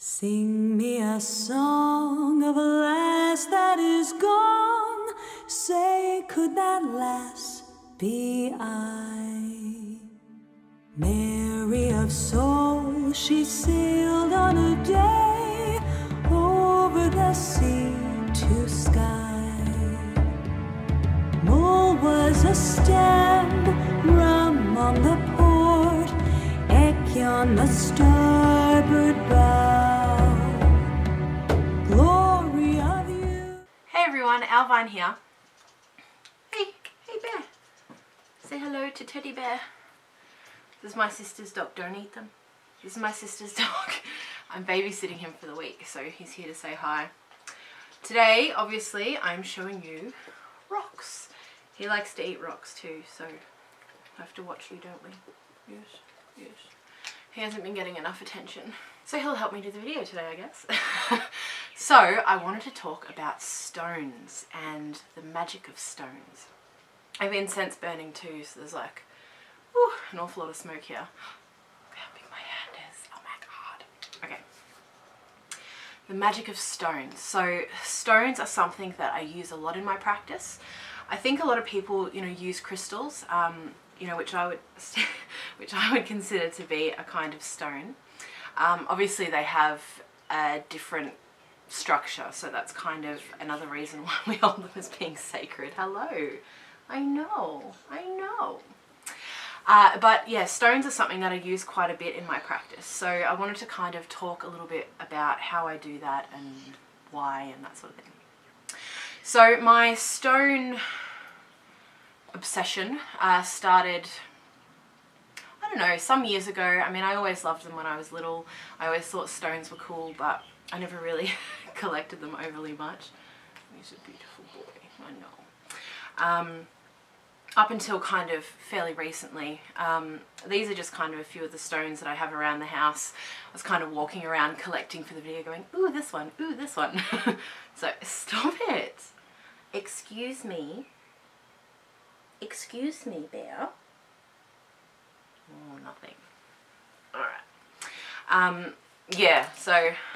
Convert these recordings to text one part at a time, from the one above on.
Sing me a song of a lass that is gone, say, could that lass be I? Mary of soul, she sailed on a day over the sea to sky. Mole was a stem, rum on the port, eke on the starboard bow. Glory of you. Hey everyone, Owlvine here. Hey bear. Say hello to Teddy Bear. This is my sister's dog, don't eat them. This is my sister's dog. I'm babysitting him for the week, so he's here to say hi. Today, obviously, I'm showing you rocks. He likes to eat rocks too, so I have to watch you, don't we? Yes, yes. He hasn't been getting enough attention. So he'll help me do the video today, I guess. So I wanted to talk about stones and the magic of stones. I've incense burning too, so there's like an awful lot of smoke here. Look how big my hand is. Oh my god. Okay. The magic of stones. So stones are something that I use a lot in my practice. I think a lot of people, you know, use crystals, which I would consider to be a kind of stone. Obviously they have a different structure, so that's kind of another reason why we hold them as being sacred. Hello. I know. But yeah, stones are something that I use quite a bit in my practice. So I wanted to kind of talk a little bit about how I do that and why and that sort of thing. So my stone obsession started, I don't know, some years ago. I mean, I always loved them when I was little. I always thought stones were cool, but I never really collected them overly much. He's a beautiful boy, I know. Up until kind of fairly recently. These are just kind of a few of the stones that I have around the house. I was kind of walking around collecting for the video going, ooh, this one, ooh, this one. So, stop it. Excuse me. Excuse me, bear. Oh, nothing. Alright. Yeah, so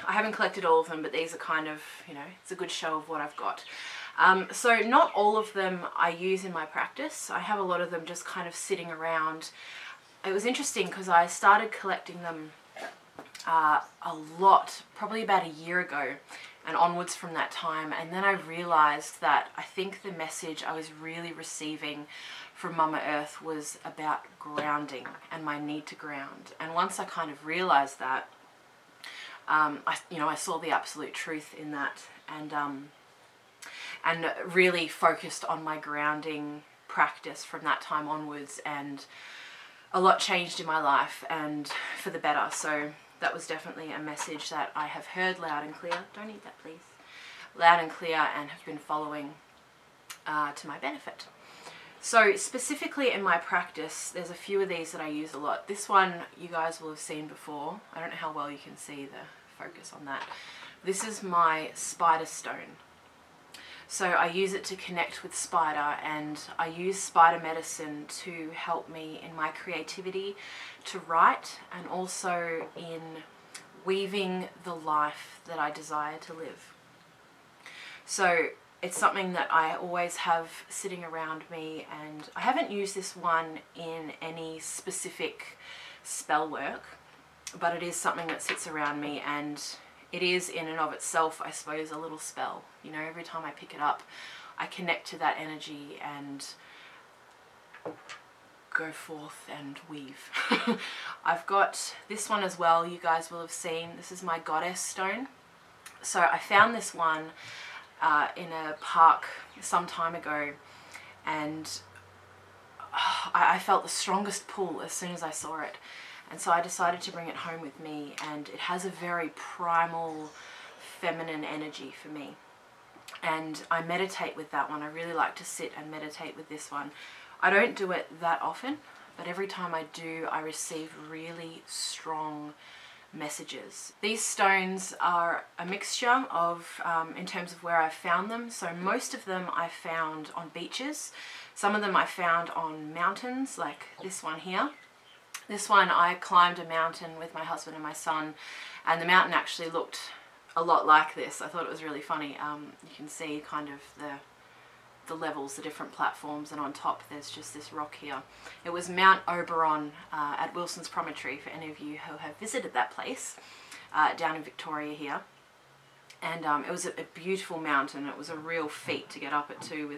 I haven't collected all of them, but these are kind of, you know, it's a good show of what I've got. So not all of them I use in my practice. I have a lot of them just kind of sitting around. It was interesting because I started collecting them a lot, probably about a year ago and onwards from that time. And then I realized that I think the message I was really receiving from Mama Earth was about grounding and my need to ground. And once I kind of realized that, I saw the absolute truth in that, and really focused on my grounding practice from that time onwards, and a lot changed in my life and for the better. So that was definitely a message that I have heard loud and clear. Don't eat that, please. Loud and clear, and have been following to my benefit. So specifically in my practice, there's a few of these that I use a lot. This one you guys will have seen before. I don't know how well you can see the focus on that. This is my spider stone. So I use it to connect with spider, and I use spider medicine to help me in my creativity, to write, and also in weaving the life that I desire to live. So it's something that I always have sitting around me, and I haven't used this one in any specific spell work, but it is something that sits around me, and it is in and of itself, I suppose, a little spell. You know, every time I pick it up, I connect to that energy and go forth and weave. I've got this one as well, you guys will have seen. This is my goddess stone. So I found this one in a park some time ago, and I felt the strongest pull as soon as I saw it. And so I decided to bring it home with me, and it has a very primal, feminine energy for me. And I meditate with that one. I really like to sit and meditate with this one. I don't do it that often, but every time I do, I receive really strong messages. These stones are a mixture of, in terms of where I found them. So most of them I found on beaches. Some of them I found on mountains, like this one here. This one I climbed a mountain with my husband and my son, and the mountain actually looked a lot like this. I thought it was really funny. You can see kind of the levels, the different platforms, and on top there's just this rock here. It was Mount Oberon at Wilson's Promontory, for any of you who have visited that place, down in Victoria here. And it was a beautiful mountain. It was a real feat to get up it too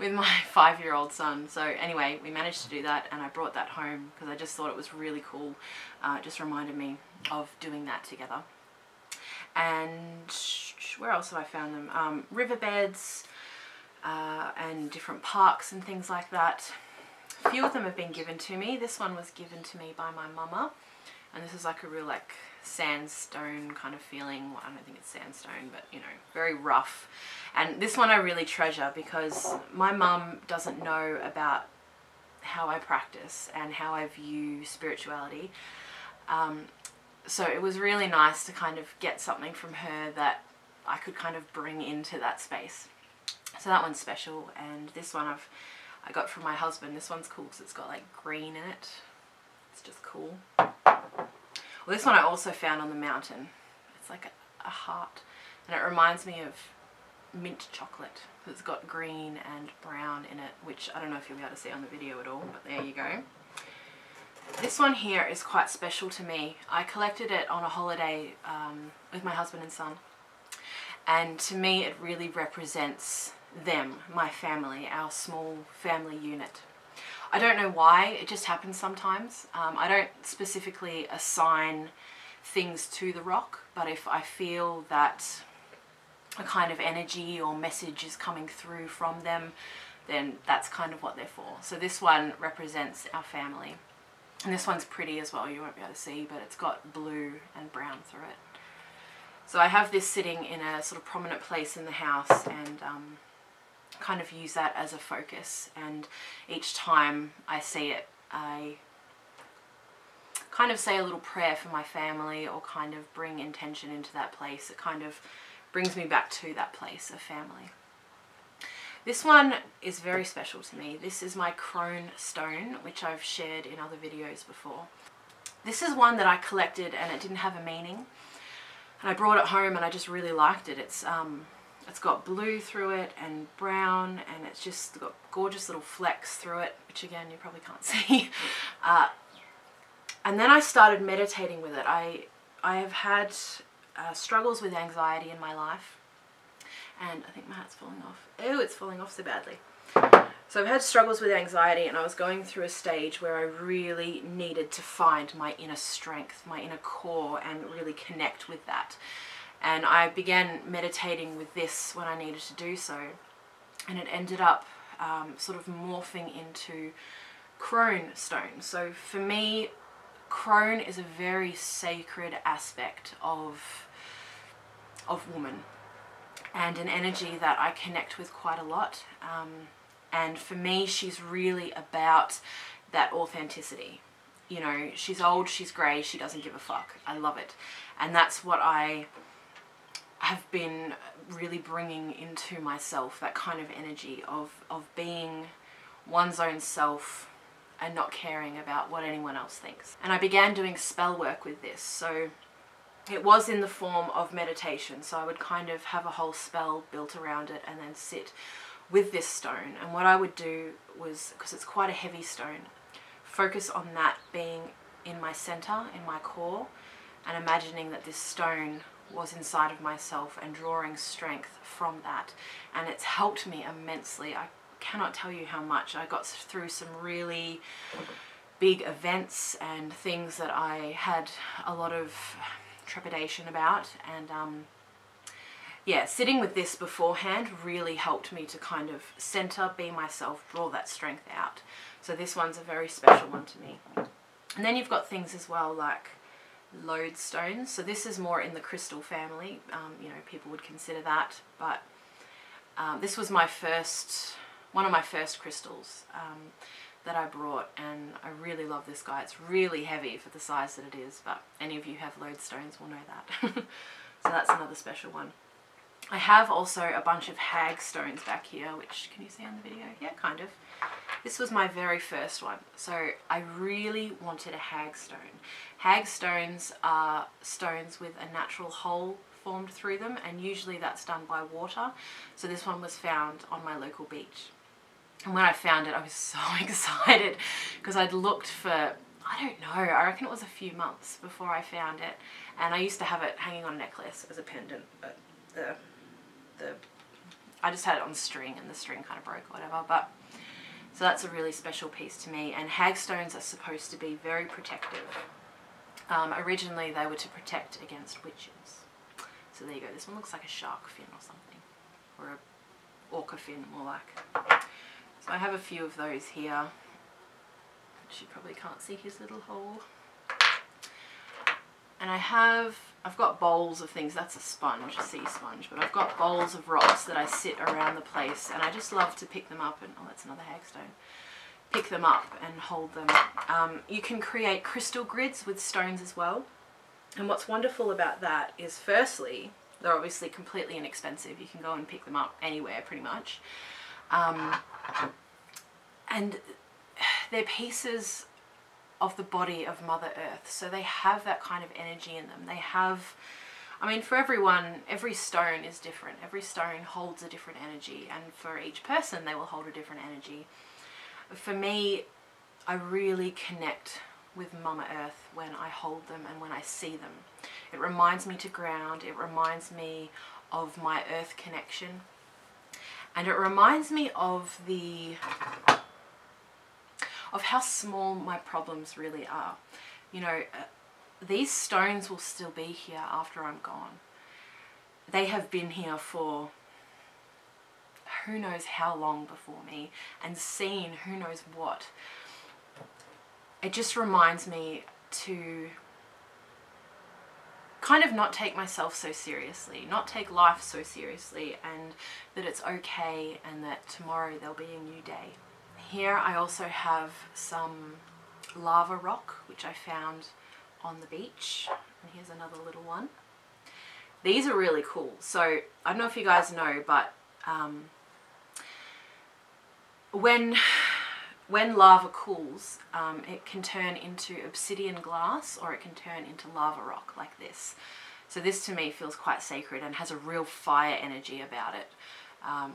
with my 5-year-old son. So anyway, we managed to do that, and I brought that home because I just thought it was really cool. It just reminded me of doing that together. And where else have I found them? Riverbeds and different parks and things like that. A few of them have been given to me. This one was given to me by my mama, and this is like a real like sandstone kind of feeling. Well, I don't think it's sandstone, but you know, very rough. And this one I really treasure because my mum doesn't know about how I practice and how I view spirituality. So it was really nice to kind of get something from her that I could kind of bring into that space. So that one's special. And this one I got from my husband. This one's cool because it's got like green in it. It's just cool. Well, this one I also found on the mountain. It's like a heart, and it reminds me of mint chocolate. It's got green and brown in it, which I don't know if you'll be able to see on the video at all, but there you go. This one here is quite special to me. I collected it on a holiday with my husband and son, and to me it really represents them, my family, our small family unit. I don't know why, it just happens sometimes. I don't specifically assign things to the rock, but if I feel that a kind of energy or message is coming through from them, then that's kind of what they're for. So this one represents our family. And this one's pretty as well, you won't be able to see, but it's got blue and brown through it. So I have this sitting in a sort of prominent place in the house, and kind of use that as a focus, and each time I see it I kind of say a little prayer for my family, or kind of bring intention into that place. It kind of brings me back to that place of family. This one is very special to me. This is my crone stone, which I've shared in other videos before. This is one that I collected and it didn't have a meaning, and I brought it home and I just really liked it. It's got blue through it and brown, and it's just got gorgeous little flecks through it, which again, you probably can't see. And then I started meditating with it. I have had struggles with anxiety in my life, and I think my hat's falling off. Oh, it's falling off so badly. So I've had struggles with anxiety, and I was going through a stage where I really needed to find my inner strength, my inner core, and really connect with that. And I began meditating with this when I needed to do so, and it ended up sort of morphing into crone stone. So for me, crone is a very sacred aspect of woman, and an energy that I connect with quite a lot. And for me, she's really about that authenticity. You know, she's old, she's grey, she doesn't give a fuck. I love it. And that's what I have been really bringing into myself, that kind of energy of being one's own self and not caring about what anyone else thinks. And I began doing spell work with this, so it was in the form of meditation. So I would kind of have a whole spell built around it and then sit with this stone. And what I would do was, because it's quite a heavy stone, focus on that being in my center, in my core, and imagining that this stone was inside of myself and drawing strength from that. And it's helped me immensely. I cannot tell you how much. I got through some really big events and things that I had a lot of trepidation about, and yeah, sitting with this beforehand really helped me to kind of center, be myself, draw that strength out. So this one's a very special one to me. And then you've got things as well like lodestones. So this is more in the crystal family. You know, people would consider that, but this was my first, one of my first crystals that I brought, and I really love this guy. It's really heavy for the size that it is, but any of you who have lodestones will know that. So that's another special one. I have also a bunch of hag stones back here, which, can you see on the video? Yeah, kind of. This was my very first one, so I really wanted a hag stone. Hag stones are stones with a natural hole formed through them, and usually that's done by water, so this one was found on my local beach. And when I found it, I was so excited because I'd looked for, I don't know, I reckon it was a few months before I found it, and I used to have it hanging on a necklace as a pendant, but I just had it on string and the string kind of broke or whatever. But so that's a really special piece to me, and hag stones are supposed to be very protective. Originally they were to protect against witches. So there you go, this one looks like a shark fin or something, or a orca fin more like. So I have a few of those here. You probably can't see his little hole. And I've got bowls of things. That's a sponge, a sea sponge, but I've got bowls of rocks that I sit around the place, and I just love to pick them up and, oh, that's another hag stone. Pick them up and hold them. You can create crystal grids with stones as well. And what's wonderful about that is, firstly, they're obviously completely inexpensive. You can go and pick them up anywhere pretty much. And they're pieces of the body of Mother Earth, so they have that kind of energy in them. They have, I mean, for everyone, every stone is different. Every stone holds a different energy, and for each person they will hold a different energy. For me, I really connect with Mama Earth when I hold them and when I see them. It reminds me to ground, it reminds me of my earth connection, and it reminds me of how small my problems really are. You know, these stones will still be here after I'm gone. They have been here for who knows how long before me, and seen who knows what. It just reminds me to kind of not take myself so seriously, not take life so seriously, and that it's okay, and that tomorrow there'll be a new day. Here I also have some lava rock which I found on the beach, and here's another little one. These are really cool. So I don't know if you guys know, but when lava cools, it can turn into obsidian glass, or it can turn into lava rock like this. So this to me feels quite sacred and has a real fire energy about it,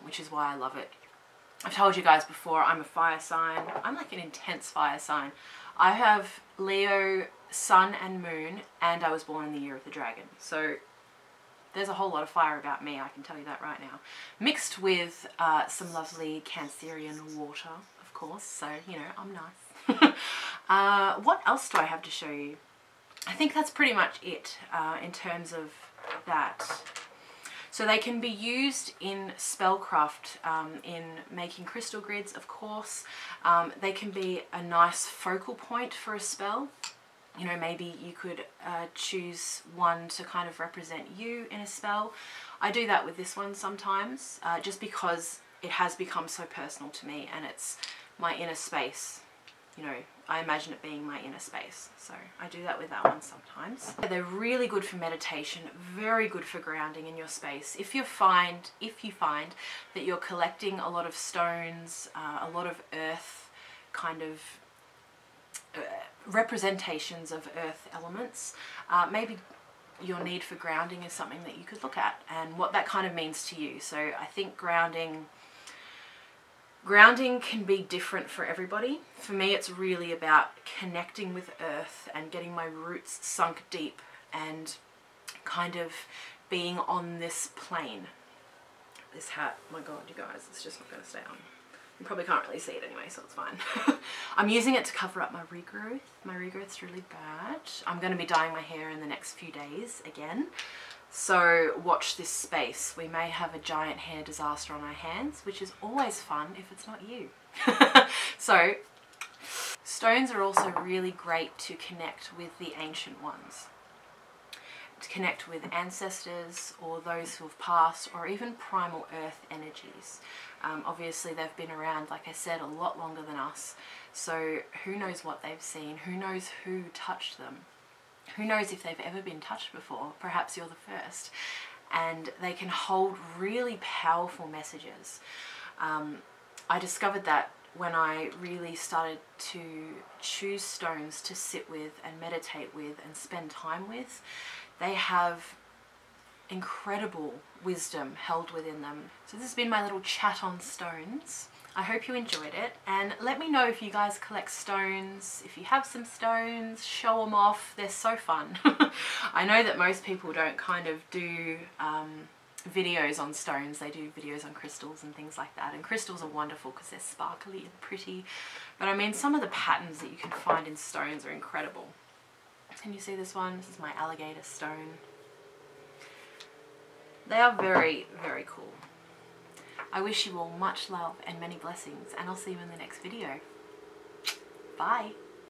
which is why I love it. I've told you guys before, I'm a fire sign. I'm like an intense fire sign. I have Leo, Sun and Moon, and I was born in the year of the dragon. So there's a whole lot of fire about me, I can tell you that right now. Mixed with some lovely Cancerian water, of course. So, you know, I'm nice. What else do I have to show you? I think that's pretty much it in terms of that. So they can be used in spellcraft, in making crystal grids, of course. They can be a nice focal point for a spell. You know, maybe you could choose one to kind of represent you in a spell. I do that with this one sometimes, just because it has become so personal to me, and it's my inner space. You know, I imagine it being my inner space, so I do that with that one sometimes. They're really good for meditation, very good for grounding in your space. If you find that you're collecting a lot of stones, a lot of earth kind of representations of earth elements, maybe your need for grounding is something that you could look at, and what that kind of means to you. So I think grounding can be different for everybody. For me, it's really about connecting with earth and getting my roots sunk deep and kind of being on this plane. This hat, my God, you guys, it's just not going to stay on. You probably can't really see it anyway, so it's fine. I'm using it to cover up my regrowth. My regrowth's really bad. I'm going to be dyeing my hair in the next few days again. So watch this space. We may have a giant hair disaster on our hands, which is always fun if it's not you. So stones are also really great to connect with the ancient ones, to connect with ancestors or those who have passed, or even primal earth energies. Obviously they've been around, like I said, a lot longer than us, so who knows what they've seen, who knows who touched them. Who knows if they've ever been touched before? Perhaps you're the first. And they can hold really powerful messages. I discovered that when I really started to choose stones to sit with and meditate with and spend time with. They have incredible wisdom held within them. So this has been my little chat on stones. I hope you enjoyed it, and let me know if you guys collect stones, if you have some stones, show them off, they're so fun. I know that most people don't kind of do videos on stones, they do videos on crystals and things like that, and crystals are wonderful because they're sparkly and pretty, but I mean some of the patterns that you can find in stones are incredible. Can you see this one? This is my alligator stone. They are very, very cool. I wish you all much love and many blessings, and I'll see you in the next video. Bye!